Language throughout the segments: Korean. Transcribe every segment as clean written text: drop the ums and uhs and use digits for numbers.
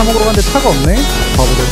차 먹으러 갔는데 차가 없네? 바보들.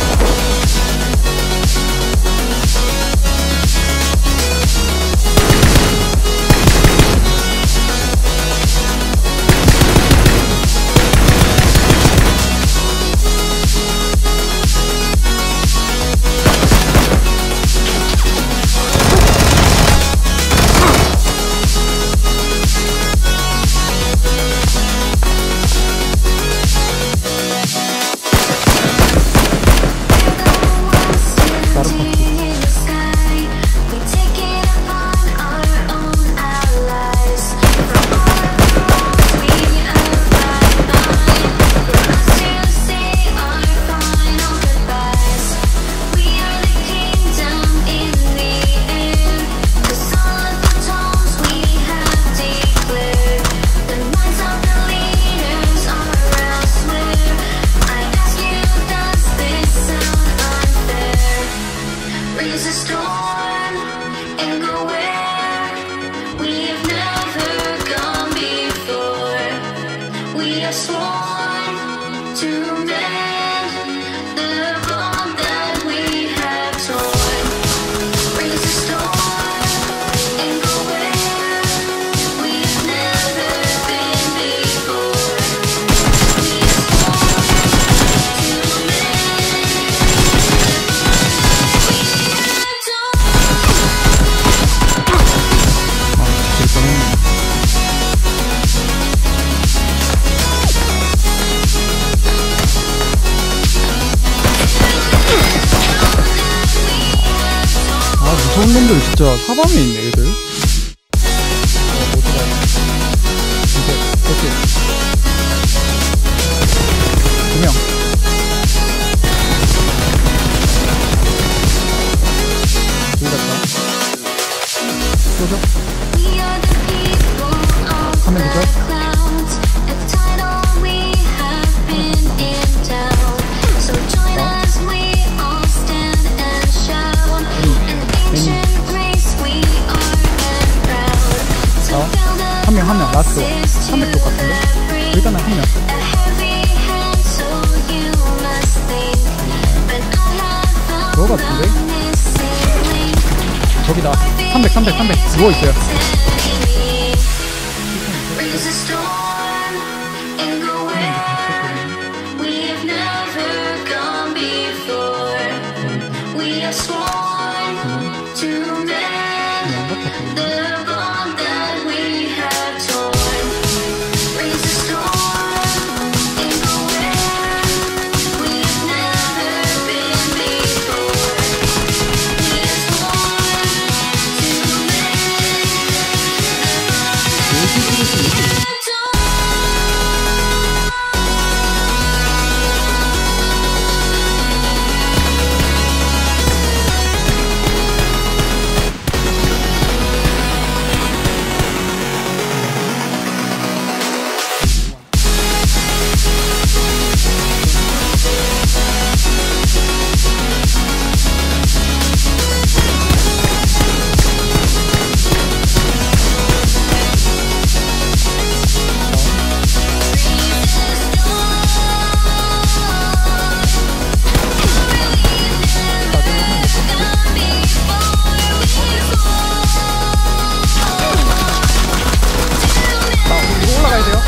그런 놈들 진짜 사방에 있네, 얘들. 오토바이. 진짜, 오케이. 2명. 둘 갔다. 쏘죠? 3명 보죠? 한명 라스트 300도 같은데? 일단은 한명 그거 같은데? 저기다 300 누워있어요.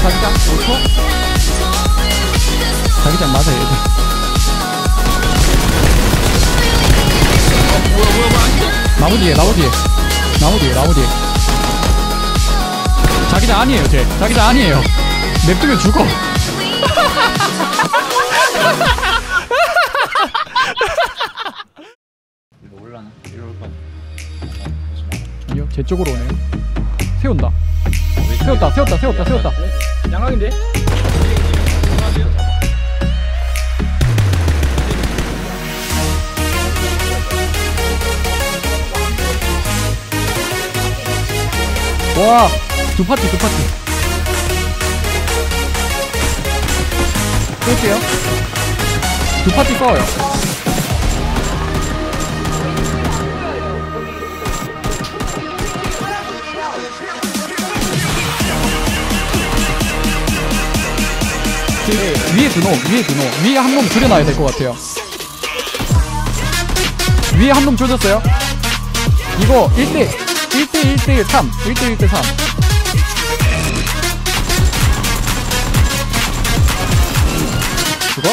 자기장 5초? 자기장 맞아 얘들. 나무 뒤에 나무 뒤에 자기장 아니에요. 쟤 자기장 아니에요. 냅두면 죽어. 이거 올라나? 이리 올까? 아니요, 제 쪽으로 오네요. 세운다. 세웠다. 양각인데? 와, 두 파티. 쏠게요. 두 파티 싸워요. 네. 위에 드노 위에 한 놈 줄여놔야 될 것 같아요. 위에 한 놈 줄였어요. 이거 1대 1대 3 죽어.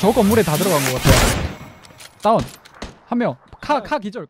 저거 물에 다 들어간 것 같아요. 다운 한 명. 카 기절.